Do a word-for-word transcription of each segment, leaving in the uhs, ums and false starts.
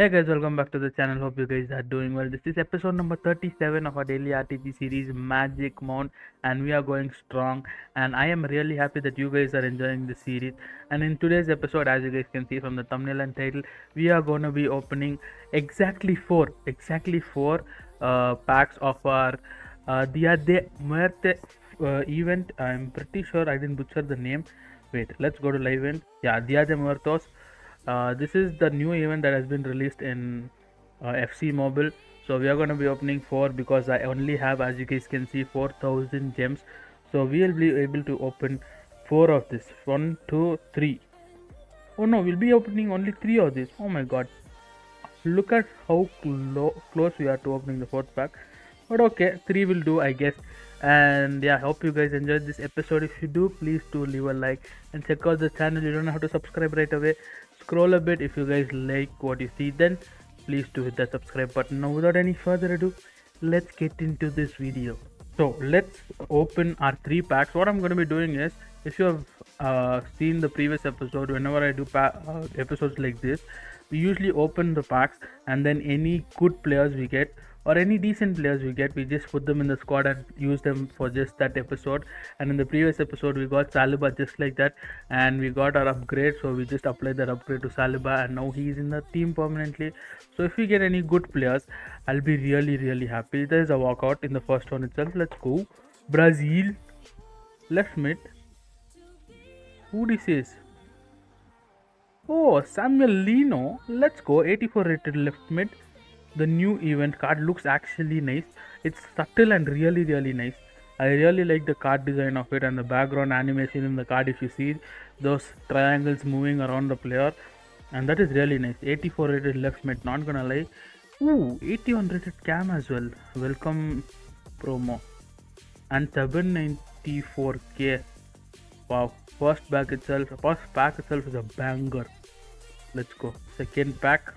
Hey guys, welcome back to the channel. Hope you guys are doing well. This is episode number thirty-seven of our daily R T P series Magic Mount, and we are going strong, and I am really happy that you guys are enjoying the series. And in today's episode, as you guys can see from the thumbnail and title, we are going to be opening exactly four exactly four uh, packs of our uh, Dia de Muertos uh, event. I'm pretty sure I didn't butcher the name. Wait, let's go to live event. Yeah, Dia de Muertos. Uh, this is the new event that has been released in uh, F C Mobile. So we are going to be opening four because I only have, as you guys can see, four thousand gems. So we will be able to open four of this. one, two, three. Oh no, we'll be opening only three of this. Oh my god. Look at how clo close we are to opening the fourth pack. But okay, three will do, I guess. And yeah, hope you guys enjoyed this episode. If you do, please do leave a like and check out the channel. You don't have to subscribe right away. Scroll a bit. If you guys like what you see, then please do hit that subscribe button. Now without any further ado, let's get into this video. So let's open our three packs. What I'm going to be doing is, if you have uh, seen the previous episode, whenever I do pa uh, episodes like this, we usually open the packs, and then any good players we get or any decent players we get, we just put them in the squad and use them for just that episode. And in the previous episode, we got Saliba just like that, and we got our upgrade, so we just applied that upgrade to Saliba, and now he's in the team permanently. So if we get any good players, I'll be really really happy. There's a walkout in the first one itself. Let's go. Brazil left mid. Who this is? Oh, Samuel Lino. Let's go. eighty-four rated left mid. The new event card looks actually nice. It's subtle and really really nice. I really like the card design of it, and the background animation in the card, if you see those triangles moving around the player, and that is really nice. eighty-four rated left mid, not gonna lie. Ooh, eighty-one rated cam as well. Welcome promo. And seven ninety-four K. Wow, first pack itself, first pack itself is a banger. Let's go. Second pack.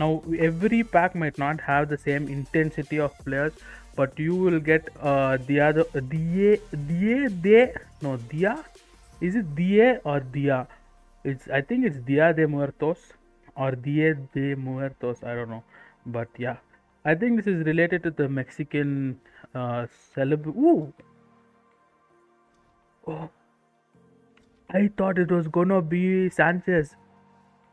Now every pack might not have the same intensity of players, but you will get uh, the other Dia Dia de no Dia. Is it Dia or Dia? It's I think it's Dia de Muertos or Dia de Muertos. I don't know, but yeah, I think this is related to the Mexican uh, celebration. Ooh. Oh, I thought it was gonna be Sanchez,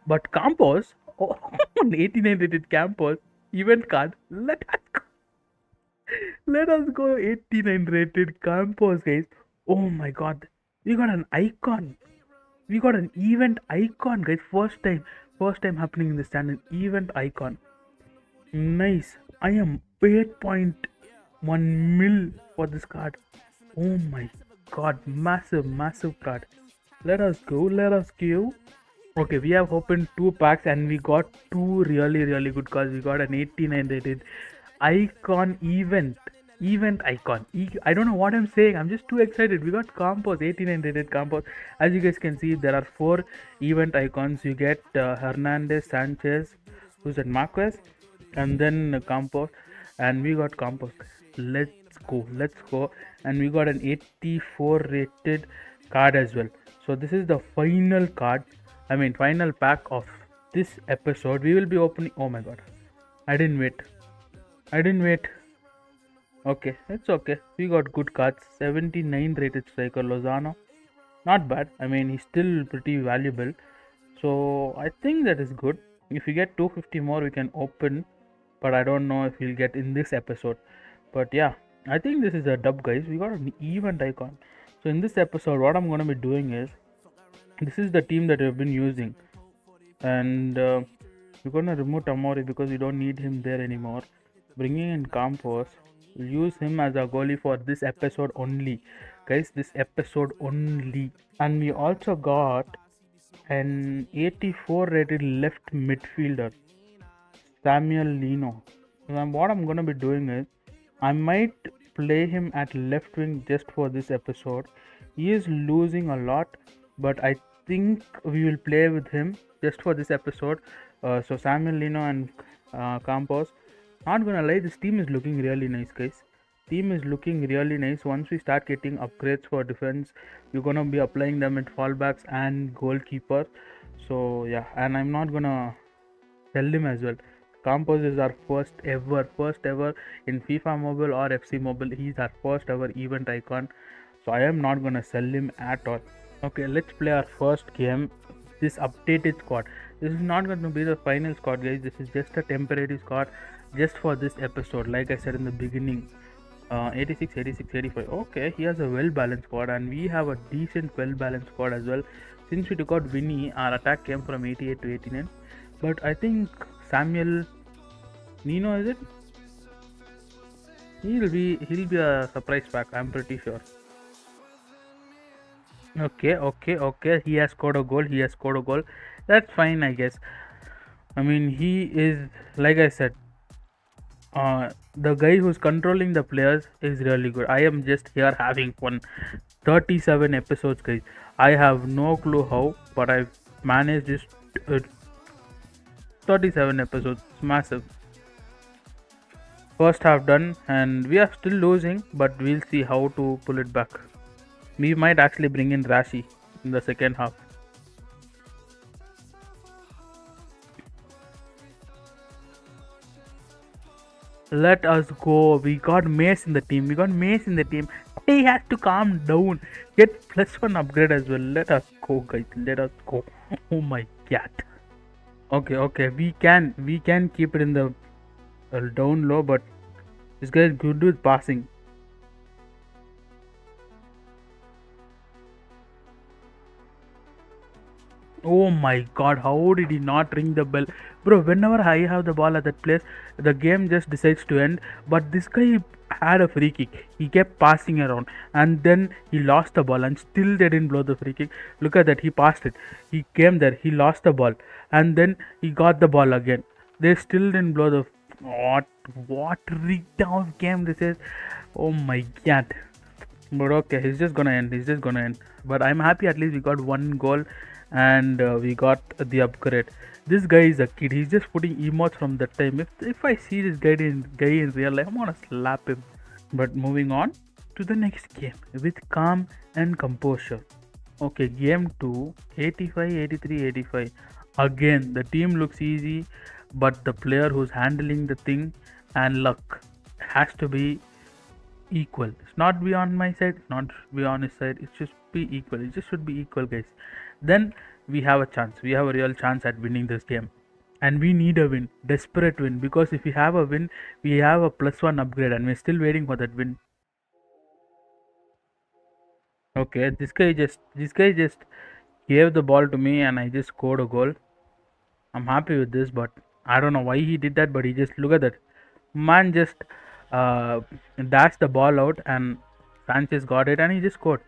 but Campos. Oh, eighty-nine rated Campos event card. Let us go. Let us go. eighty-nine rated Campos, guys. Oh my god, we got an icon. We got an event icon, guys. First time, first time happening in this channel. Event icon. Nice. I am eight point one mil for this card. Oh my god, massive massive card. Let us go. Let us go. Okay, we have opened two packs and we got two really really good cards. We got an eighty-nine rated icon event event icon e I don't know what I'm saying. I'm just too excited. We got Campos, eighty-nine rated Campos. As you guys can see, there are four event icons. You get uh, Hernandez, Sanchez, who's at Marquez, and then Campos, and we got Campos. Let's go, let's go. And we got an eighty-four rated card as well. So this is the final card, I mean final pack of this episode. We will be opening. Oh my god, I didn't wait, I didn't wait. Okay, it's okay, we got good cards. Seventy-nine rated striker Lozano, not bad. I mean, he's still pretty valuable, so I think that is good. If we get two fifty more, we can open, but I don't know if we'll get in this episode. But yeah, I think this is a dub, guys. We got an event icon. So in this episode, what I'm gonna be doing is, this is the team that we've been using, and uh, we're gonna remove Tamori because we don't need him there anymore. Bringing in Campos, we'll use him as our goalie for this episode only, guys. This episode only. And we also got an eighty-four rated left midfielder, Samuel Lino. And what I'm gonna be doing is, I might play him at left wing just for this episode. He is losing a lot, but I think we will play with him just for this episode. Uh, so Samuel Lino and uh, Campos. Not gonna lie, this team is looking really nice, guys. Team is looking really nice. Once we start getting upgrades for defense, we're gonna be applying them at fallbacks and goalkeeper. So yeah, and I'm not gonna seldom as well. Campos is our first ever, first ever in FIFA Mobile or F C Mobile. He's our first ever event icon. So I am not gonna sell him at all. Okay, let's play our first game. This updated squad. This is not going to be the final squad, guys. This is just a temporary squad, just for this episode. Like I said in the beginning, uh, eighty-six, eighty-six, eighty-five. Okay, he has a well-balanced squad, and we have a decent well-balanced squad as well. Since we took out Vinny, our attack came from eighty-eight to eighty-nine. But I think Samuel Lino, is it? He'll be he'll be a surprise pack. I'm pretty sure. Okay, okay, okay. He has scored a goal. He has scored a goal. That's fine, I guess. I mean, he is, like I said, uh, the guy who's controlling the players is really good. I am just here having fun. thirty-seven episodes, guys. I have no clue how, but I've managed this. Uh, thirty-seven episodes. It's massive. First half done, and we are still losing, but we'll see how to pull it back. We might actually bring in Rashi in the second half. Let us go. We got Mace in the team. We got Mace in the team. He has to calm down. Get plus one upgrade as well. Let us go, guys. Let us go. Oh my god. Okay, okay. We can we can keep it in the uh, down low, but this guy is good with passing. Oh my god, how did he not ring the bell? Bro, whenever I have the ball at that place, the game just decides to end. But this guy had a free kick. He kept passing around. And then he lost the ball. And still they didn't blow the free kick. Look at that, he passed it. He came there, he lost the ball. And then he got the ball again. They still didn't blow the... What, what rigged out game this is. Oh my god. But okay, he's just gonna end. He's just gonna end. But I'm happy at least we got one goal. And uh, we got the upgrade. This guy is a kid. He's just putting emotes from that time. If if I see this guy in guy in real life, I'm gonna slap him. But moving on to the next game with calm and composure. Okay, game two, eighty-five, eighty-three, eighty-five. Again, the team looks easy, but the player who's handling the thing and luck has to be equal. It's not be on my side. It's not be on his side. It should be equal. It just should be equal, guys. Then we have a chance. We have a real chance at winning this game, and we need a win, desperate win, because if we have a win, we have a plus one upgrade, and we're still waiting for that win. Okay, this guy just this guy just gave the ball to me, and I just scored a goal. I'm happy with this, but I don't know why he did that. But he just look at that man just uh, dashed the ball out, and Sanchez got it, and he just scored.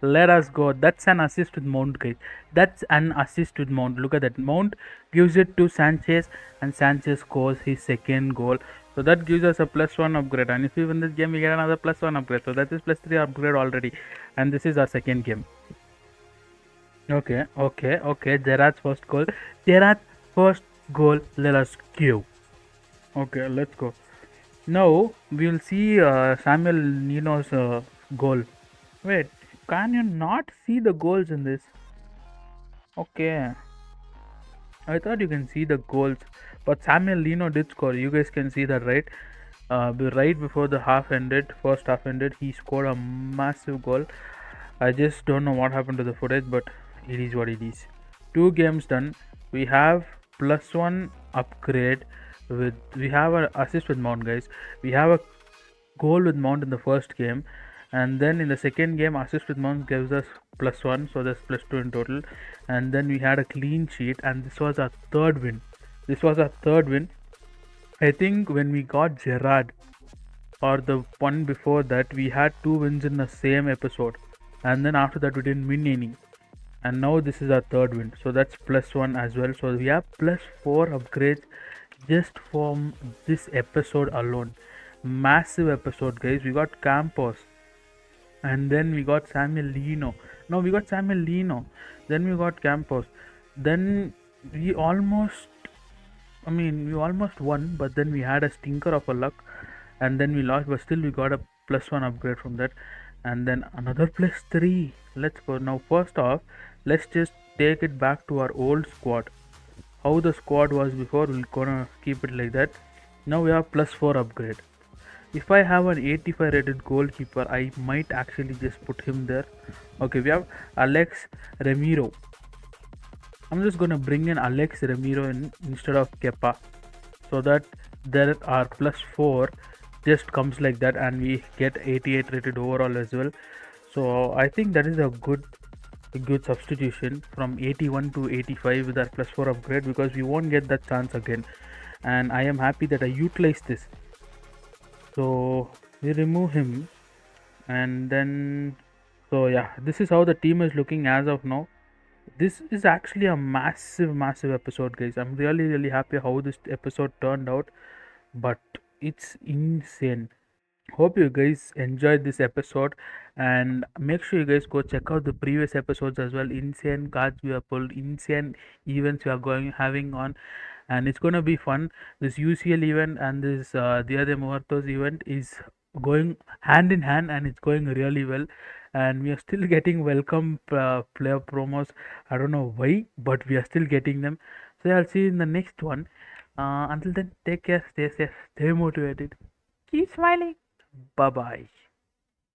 Let us go. That's an assist with Mount, guys. That's an assist with Mount. Look at that. Mount gives it to Sanchez, and Sanchez scores his second goal. So that gives us a plus one upgrade. And if we win this game, we get another plus one upgrade. So that is plus three upgrade already. And this is our second game. Okay, okay, okay. Gerard's first goal. Gerard's first goal. Let us go. Okay, let's go. Now we will see uh, Samuel Lino's uh, goal. Wait. Can you not see the goals in this? Okay. I thought you can see the goals. But Samuel Lino did score. You guys can see that, right? Uh, right before the half ended, first half ended, he scored a massive goal. I just don't know what happened to the footage, but it is what it is. Two games done. We have plus one upgrade. With we have an assist with Mount, guys. We have a goal with Mount in the first game. And then in the second game, assist with Mount gives us plus one, so that's plus two in total. And then we had a clean sheet, and this was our third win. This was our third win. I think when we got Gerard, or the one before that, we had two wins in the same episode. And then after that, we didn't win any. And now this is our third win, so that's plus one as well. So we have plus four upgrades just from this episode alone. Massive episode, guys. We got Campos. And then we got Samuel Lino. No, we got Samuel Lino. Then we got Campos. Then we almost, I mean, we almost won. But then we had a stinker of a luck. And then we lost. But still we got a plus one upgrade from that. And then another plus three. Let's go. Now, first off, let's just take it back to our old squad. how the squad was before. We're gonna keep it like that. Now we have plus four upgrade. If I have an eighty-five rated goalkeeper, I might actually just put him there. Okay, we have Alex Remiro. I'm just gonna bring in Alex Remiro in, instead of Kepa, so that there are plus four just comes like that, and we get eighty-eight rated overall as well. So I think that is a good a good substitution from eighty-one to eighty-five with our plus four upgrade, because we won't get that chance again, and I am happy that I utilized this. So we remove him, and then so yeah, this is how the team is looking as of now. This is actually a massive massive episode, guys. I'm really really happy how this episode turned out, but it's insane. Hope you guys enjoyed this episode, and make sure you guys go check out the previous episodes as well. Insane cards we have pulled, insane events we are going having on, and it's gonna be fun. This U C L event and this uh, Dia de Muertos event is going hand in hand, and it's going really well, and we are still getting welcome uh, player promos. I don't know why, but we are still getting them. So I'll see you in the next one. Uh, until then, take care, stay safe, stay motivated, keep smiling. Bye bye.